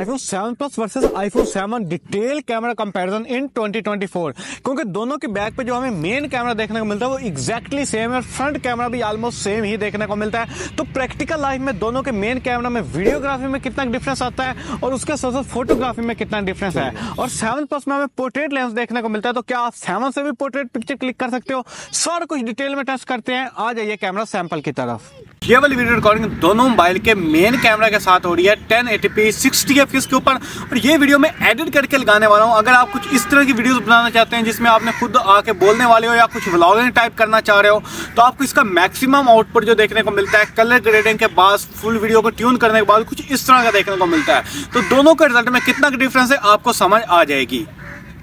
iPhone 7 Plus versus iPhone 7 detail camera comparison in 2024, क्योंकि दोनों के बैक पे जो हमें मेन कैमरा देखने को मिलता है वो एग्जैक्टली सेम है, फ्रंट कैमरा भी ऑलमोस्ट सेम ही देखने को मिलता है। तो प्रैक्टिकल लाइफ में दोनों के मेन कैमरा में वीडियोग्राफी में कितना डिफरेंस आता है और उसके साथ साथ फोटोग्राफी में कितना डिफरेंस है। और 7 Plus में हमें पोर्ट्रेट लेंस देखने को मिलता है, तो क्या आप 7 से भी पोर्ट्रेट पिक्चर क्लिक कर सकते हो? सारा कुछ डिटेल में टेस्ट करते हैं, आ जाइए कैमरा सैंपल की तरफ। ये वाली वीडियो रिकॉर्डिंग दोनों मोबाइल के मेन कैमरा के साथ हो रही है 1080p 60fps के ऊपर, और ये वीडियो मैं एडिट करके लगाने वाला हूँ। अगर आप कुछ इस तरह की वीडियोस बनाना चाहते हैं जिसमें आपने खुद आके बोलने वाले हो या कुछ व्लॉगिंग टाइप करना चाह रहे हो, तो आपको इसका मैक्सिमम आउटपुट जो देखने को मिलता है कलर ग्रेडिंग के बाद फुल वीडियो को ट्यून करने के बाद कुछ इस तरह का देखने को मिलता है। तो दोनों के रिजल्ट में कितना डिफरेंस है आपको समझ आ जाएगी।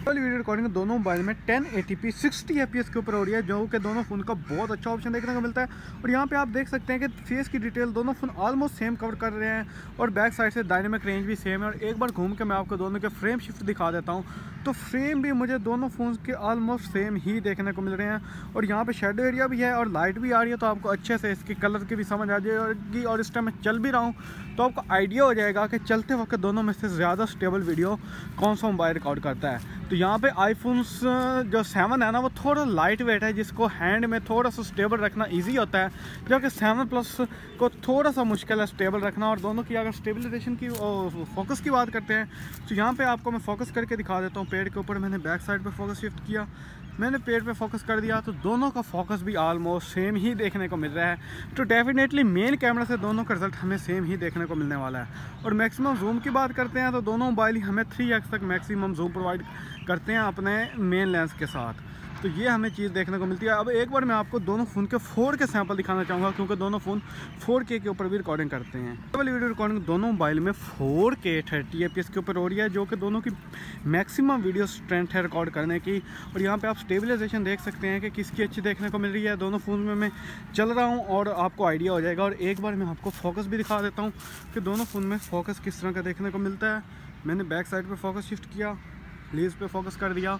वीडियो रिकॉर्डिंग दोनों मोबाइल में 1080p 60fps के ऊपर हो रही है, जो कि दोनों फोन का बहुत अच्छा ऑप्शन देखने को मिलता है। और यहाँ पे आप देख सकते हैं कि फेस की डिटेल दोनों फोन ऑलमोस्ट सेम कवर कर रहे हैं और बैक साइड से डायनेमिक रेंज भी सेम है। और एक बार घूम के मैं आपको दोनों के फ्रेम शिफ्ट दिखा देता हूँ, तो फ्रेम भी मुझे दोनों फोन के ऑलमोस्ट सेम ही देखने को मिल रहे हैं। और यहाँ पर शेडो एरिया भी है और लाइट भी आ रही है, तो आपको अच्छे से इसकी कलर की भी समझ आ जाएगी। और इस टाइम मैं चल भी रहा हूँ तो आपको आइडिया हो जाएगा कि चलते वक्त दोनों में से ज़्यादा स्टेबल वीडियो कौन सा मोबाइल रिकॉर्ड करता है। तो यहाँ पे iPhone जो 7 है ना वो थोड़ा लाइट वेट है, जिसको हैंड में थोड़ा सा स्टेबल रखना इजी होता है, जबकि 7 Plus को थोड़ा सा मुश्किल है स्टेबल रखना। और दोनों की अगर स्टेबलाइजेशन की फोकस की बात करते हैं तो यहाँ पे आपको मैं फोकस करके दिखा देता हूँ। पेड़ के ऊपर मैंने बैक साइड पे फोकस शिफ्ट किया, मैंने पेड़ पे फोकस कर दिया, तो दोनों का फोकस भी ऑलमोस्ट सेम ही देखने को मिल रहा है। तो डेफिनेटली मेन कैमरा से दोनों का रिजल्ट हमें सेम ही देखने को मिलने वाला है। और मैक्सिमम जूम की बात करते हैं तो दोनों मोबाइल ही हमें 3x तक मैक्सिमम जूम प्रोवाइड करते हैं अपने मेन लेंस के साथ, तो ये हमें चीज़ देखने को मिलती है। अब एक बार मैं आपको दोनों फ़ोन के 4K सैंपल दिखाना चाहूँगा, क्योंकि दोनों फ़ोन 4K के ऊपर भी रिकॉर्डिंग करते हैं। डबल वीडियो रिकॉर्डिंग दोनों मोबाइल में 4K 30fps के ऊपर हो रही है, जो कि दोनों की मैक्सिमम वीडियो स्ट्रेंथ है रिकॉर्ड करने की। और यहाँ पे आप स्टेबलाइजेशन देख सकते हैं कि किसकी अच्छी देखने को मिल रही है। दोनों फ़ोन में मैं चल रहा हूँ और आपको आइडिया हो जाएगा। और एक बार मैं आपको फोकस भी दिखा देता हूँ कि दोनों फ़ोन में फोकस किस तरह का देखने को मिलता है। मैंने बैक साइड पर फोकस शिफ्ट किया, लेंस पे फोकस कर दिया,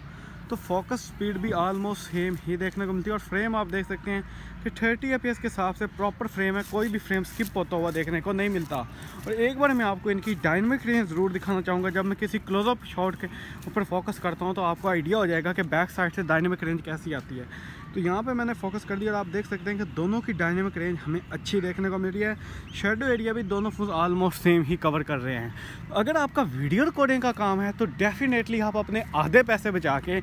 तो फोकस स्पीड भी ऑलमोस्ट सेम ही देखने को मिलती है। और फ्रेम आप देख सकते हैं कि 30fps के हिसाब से प्रॉपर फ्रेम है, कोई भी फ्रेम स्किप होता हुआ देखने को नहीं मिलता। और एक बार मैं आपको इनकी डायनेमिक रेंज ज़रूर दिखाना चाहूँगा। जब मैं किसी क्लोजअप शॉट के ऊपर फोकस करता हूँ तो आपको आइडिया हो जाएगा कि बैक साइड से डायनेमिक रेंज कैसी आती है। तो यहाँ पे मैंने फोकस कर दिया और आप देख सकते हैं कि दोनों की डायनेमिक रेंज हमें अच्छी देखने को मिल रही है। शेडो एरिया भी दोनों फोन ऑलमोस्ट सेम ही कवर कर रहे हैं। अगर आपका वीडियो रिकॉर्डिंग का काम है तो डेफिनेटली आप अपने आधे पैसे बचा के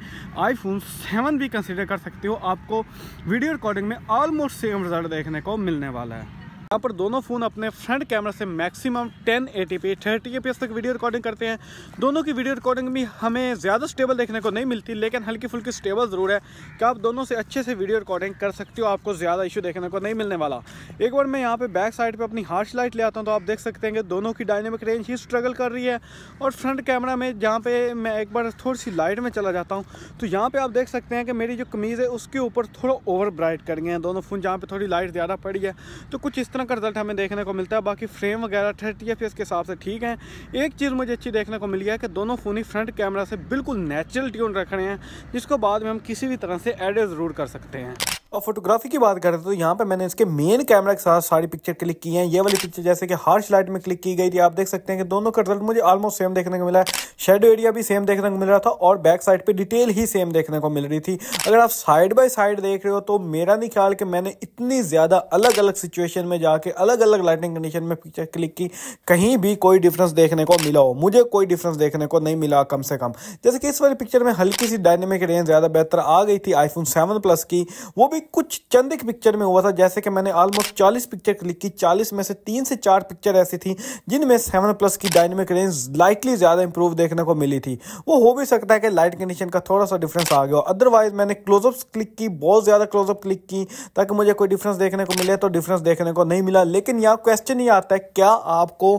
iPhone 7 भी कंसीडर कर सकते हो, आपको वीडियो रिकॉर्डिंग में ऑलमोस्ट सेम रिजल्ट देखने को मिलने वाला है। यहाँ पर दोनों फ़ोन अपने फ्रंट कैमरा से मैक्सिमम 1080p 30fps तक वीडियो रिकॉर्डिंग करते हैं। दोनों की वीडियो रिकॉर्डिंग भी हमें ज़्यादा स्टेबल देखने को नहीं मिलती, लेकिन हल्की फुल्की स्टेबल ज़रूर है कि आप दोनों से अच्छे से वीडियो रिकॉर्डिंग कर सकते हो, आपको ज़्यादा इशू देखने को नहीं मिलने वाला। एक बार मैं यहाँ पर बैक साइड पर अपनी हार्श लाइट ले आता हूँ तो आप देख सकते हैं कि दोनों की डायनेमिक रेंज ही स्ट्रगल कर रही है। और फ्रंट कैमरा में जहाँ पर मैं एक बार थोड़ी सी लाइट में चला जाता हूँ तो यहाँ पर आप देख सकते हैं कि मेरी जो कमीज़ है उसके ऊपर थोड़ा ओवर ब्राइट कर गए हैं दोनों फ़ोन, जहाँ पर थोड़ी लाइट ज़्यादा पड़ी है, तो कुछ इस का रिजल्ट हमें देखने को मिलता है। बाकी फ्रेम वगैरह 30fps के हिसाब से ठीक है। एक चीज़ मुझे अच्छी देखने को मिली है कि दोनों फोन ही फ्रंट कैमरा से बिल्कुल नेचुरल ट्यून रख रहे हैं, जिसको बाद में हम किसी भी तरह से एडिट ज़रूर कर सकते हैं। और फोटोग्राफी की बात करें तो यहाँ पे मैंने इसके मेन कैमरा के साथ सारी पिक्चर क्लिक की हैं। ये वाली पिक्चर जैसे कि हार्श लाइट में क्लिक की गई थी, आप देख सकते हैं कि दोनों का रिजल्ट मुझे ऑलमोस्ट सेम देखने को मिला है। शेडो एरिया भी सेम देखने को मिल रहा था और बैक साइड पे डिटेल ही सेम देखने को मिल रही थी। अगर आप साइड बाय साइड देख रहे हो तो मेरा नहीं ख्याल कि मैंने इतनी ज़्यादा अलग अलग सिचुएशन में जाके अलग अलग लाइटिंग कंडीशन में पिक्चर क्लिक की, कहीं भी कोई डिफरेंस देखने को मिला हो। मुझे कोई डिफरेंस देखने को नहीं मिला कम से कम। जैसे कि इस वाली पिक्चर में हल्की सी डायनेमिक रेंज ज़्यादा बेहतर आ गई थी iPhone 7 Plus की, वो भी कुछ चंद एक पिक्चर में हुआ था। जैसे कि मैंने ऑलमोस्ट 40 पिक्चर क्लिक की, 40 में से 3 से 4 पिक्चर ऐसी थी जिनमें 7 Plus की डायनेमिक रेंज लाइटली ज़्यादा इंप्रूव देखने को मिली थी। वो हो भी सकता है कि लाइट कंडीशन का थोड़ा सा डिफरेंस आ गया। अदरवाइज मैंने क्लोजअप्स क्लिक की, बहुत ज़्यादा क्लोजअप क्लिक की ताकि मुझे कोई डिफरेंस देखने को मिले, तो डिफरेंस देखने को नहीं मिला। लेकिन यहाँ क्वेश्चन ये आता है, क्या आपको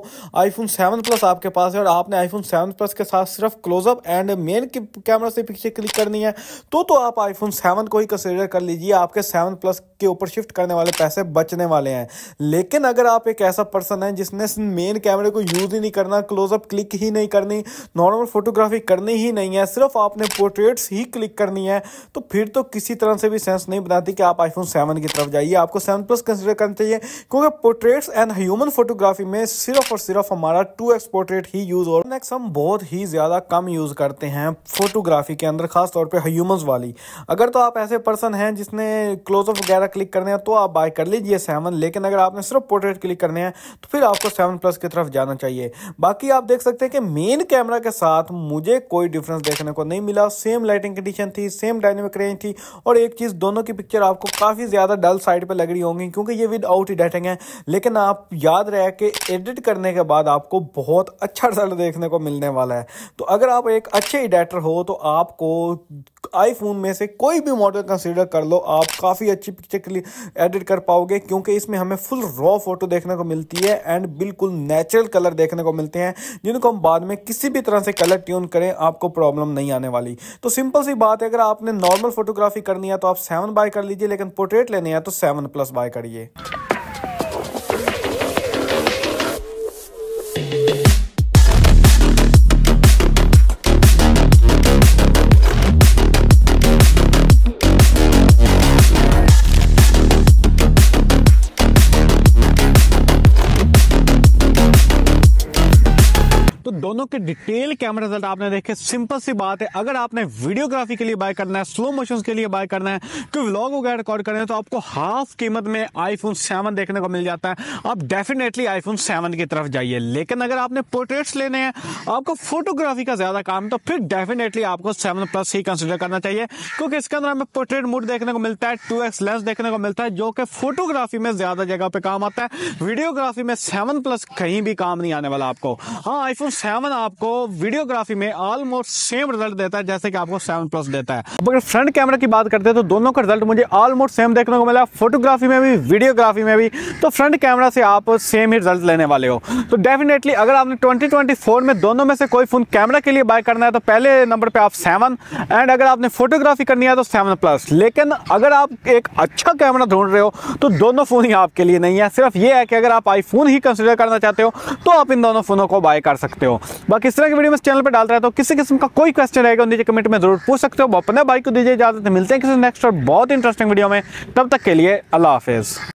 iPhone 7 Plus आपके पास है और आपने iPhone 7 Plus के साथ सिर्फ क्लोजअप एंड मेन कैमरा से पिक्चर क्लिक करनी है, तो आप iPhone 7 को ही कंसीडर कर लीजिए। आप आपके 7 प्लस के ऊपर शिफ्ट करने वाले पैसे बचने वाले हैं। लेकिन अगर आप एक ऐसा पर्सन है जिसने मेन कैमरे को यूज ही नहीं करना, क्लोजअप क्लिक ही नहीं करनी, नॉर्मल फोटोग्राफी करनी ही नहीं है, सिर्फ आपने पोर्ट्रेट्स ही क्लिक करनी है, तो फिर तो किसी तरह से भी सेंस नहीं बनाती कि आप iPhone 7 की तरफ जाइए। आपको 7 प्लस कंसिडर करना चाहिए, क्योंकि पोर्ट्रेट्स एंड ह्यूमन फोटोग्राफी में सिर्फ और सिर्फ हमारा 2x पोर्ट्रेट ही यूज और नेक्स्ट हम बहुत ही ज्यादा कम यूज करते हैं फोटोग्राफी के अंदर, खास तौर पे ह्यूमंस वाली। अगर तो आप ऐसे पर्सन हैं जिसने क्लोजअप वगैरह क्लिक करने हैं तो आप बाय कर लीजिए 7, लेकिन अगर आपने सिर्फ पोर्ट्रेट क्लिक करने हैं तो फिर आपको 7 प्लस की तरफ जाना चाहिए। बाकी आप देख सकते हैं कि मेन कैमरा के साथ मुझे कोई डिफरेंस देखने को नहीं मिला, सेम लाइटिंग कंडीशन थी, सेम डायनेमिक रेंज थी, और एक चीज दोनों की पिक्चर आपको काफी ज्यादा डल साइड पे लग रही होंगी क्योंकि ये विद आउट एडिटिंग है। लेकिन आप याद रहे कि एडिट करने के बाद आपको बहुत अच्छा रिजल्ट देखने को मिलने वाला है। तो अगर आप एक अच्छे एडिटर हो तो आपको आईफोन में से कोई भी मॉडल कंसीडर कर लो, आप काफ़ी अच्छी पिक्चर के लिए एडिट कर पाओगे, क्योंकि इसमें हमें फुल रॉ फोटो देखने को मिलती है एंड बिल्कुल नेचुरल कलर देखने को मिलते हैं, जिनको हम बाद में किसी भी तरह से कलर ट्यून करें आपको प्रॉब्लम नहीं आने वाली। तो सिंपल सी बात है, अगर आपने नॉर्मल फोटोग्राफी करनी है तो आप 7 बाय कर लीजिए, लेकिन पोर्ट्रेट लेने हैं तो 7 प्लस बाय करिए। दोनों के डिटेल कैमरा रिजल्ट आपने देखे। सिंपल सी बात है, अगर आपने वीडियोग्राफी के लिए बाय करना है, स्लो मोशंस के लिए बाय करना है, कोई व्लॉग वगैरह रिकॉर्ड करना है, तो आपको हाफ कीमत में आईफोन 7 देखने को मिल जाता है। आप डेफिनेटली आईफोन 7 की तरफ जाइए। लेकिन अगर आपने पोर्ट्रेट्स लेने हैं, आपको फोटोग्राफी का ज्यादा काम, तो फिर डेफिनेटली आपको 7 प्लस ही कंसिडर करना चाहिए, क्योंकि इसके अंदर हमें पोर्ट्रेट मोड देखने को मिलता है, 2x लेंस देखने को मिलता है, जो कि फोटोग्राफी में ज्यादा जगह पर काम आता है। वीडियोग्राफी में 7 प्लस कहीं भी काम नहीं आने वाला आपको। हाँ, आईफोन 7 आपको वीडियोग्राफी में ऑलमोस्ट सेम रिजल्ट देता है जैसे कि आपको 7 प्लस देता है। अगर फ्रंट कैमरा की बात करते हैं तो दोनों का रिजल्ट मुझे ऑलमोस्ट सेम देखने को मिला, फोटोग्राफी में भी वीडियोग्राफी में भी। तो फ्रंट कैमरा से आप सेम ही रिजल्ट लेने वाले हो। तो डेफिनेटली अगर आपने 2024 में दोनों में से कोई फोन कैमरा के लिए बाय करना है तो पहले नंबर पर आप 7, एंड अगर आपने फोटोग्राफी करनी है तो 7 प्लस। लेकिन अगर आप एक अच्छा कैमरा ढूंढ रहे हो तो दोनों फोन ही आपके लिए नहीं है। सिर्फ ये है कि अगर आप आईफोन ही कंसिडर करना चाहते हो तो आप इन दोनों फोनों को बाय कर सकते हो। बाकी इस तरह की वीडियो में चैनल पर डालता रहता हूं। किसी किस्म का कोई क्वेश्चन रहेगा नीचे कमेंट में जरूर पूछ सकते हो। अपने भाई को दीजिए इजाजत, मिलते हैं किसी नेक्स्ट और बहुत इंटरेस्टिंग वीडियो में। तब तक के लिए अल्लाह हाफिज।